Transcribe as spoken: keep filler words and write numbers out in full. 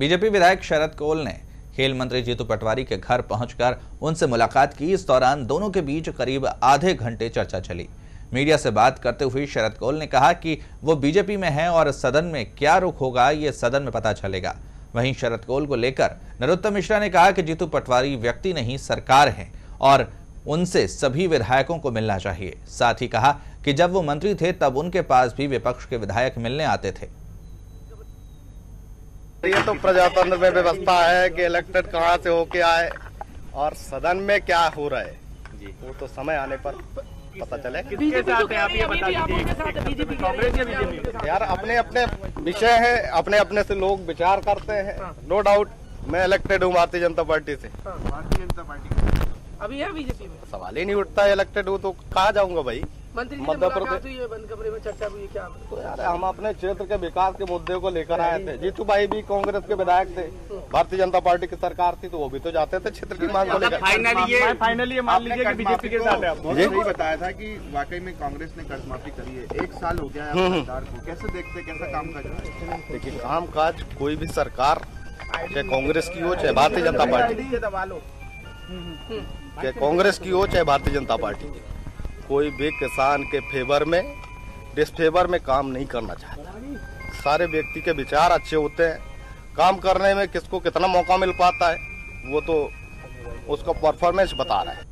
BJP विधायक शरद cool ने खेल मंत्री जीतू पटवारी के घर पहुंचकर उनसे मुलाकात की। इस दौरान दोनों के बीच करीब आधे घंटे चर्चा चली। मीडिया से बात करते हुए शरद कूल ने कहा कि वो बीजेपी में हैं और सदन में क्या रुख होगा ये सदन में पता चलेगा। वहीं शरद कूल को लेकर नरोत्तम मिश्रा ने कहा कि जीतू पटवारी व्यक्ति नहीं सरकार है और उनसे सभी विधायकों को मिलना चाहिए। साथ ही कहा कि जब वो मंत्री थे तब उनके पास भी विपक्ष के विधायक मिलने आते थे। ये तो प्रजातंत्र में व्यवस्था है कि इलेक्टेड कहाँ से होके आए और सदन में क्या हो रहा है जी, वो तो समय आने पर पता चले। किसके साथ है आप ये बता दीजिए। कांग्रेस या बीजेपी? यार अपने अपने विषय है, अपने अपने से लोग विचार करते हैं। नो डाउट मैं इलेक्टेड हूँ भारतीय जनता पार्टी से। भारतीय जनता पार्टी अभी है बीजेपी में सवाल ही नहीं उठता। इलेक्टेड हो तो कहाँ जाऊँगा भाई। मंत्री जी मध्य प्रदेश बंद कमरे में चर्चा हुई क्या? तो यार हम अपने क्षेत्र के विकास के मुद्दे को लेकर आए थे। जीतू भाई भी कांग्रेस के विधायक थे, भारतीय जनता पार्टी की सरकार थी तो वो भी तो जाते थे क्षेत्र की मांग को लेकर। फाइनली ये फाइनली ये मान लीजिए कि बीजेपी के साथ आपने बताया था कि वाकई में कांग्रेस ने कर्ज माफी करी है। एक साल हो गया है सरकार को, कैसे देखते कैसा काम काज रहा है? देखिए काम काज कोई भी सरकार चाहे कांग्रेस की हो चाहे भारतीय जनता पार्टी चाहे कांग्रेस की हो चाहे भारतीय जनता पार्टी की, कोई भी किसान के फेवर में डिसफेवर में काम नहीं करना चाहता। सारे व्यक्ति के विचार अच्छे होते हैं। काम करने में किसको कितना मौका मिल पाता है वो तो उसका परफॉर्मेंस बता रहा है।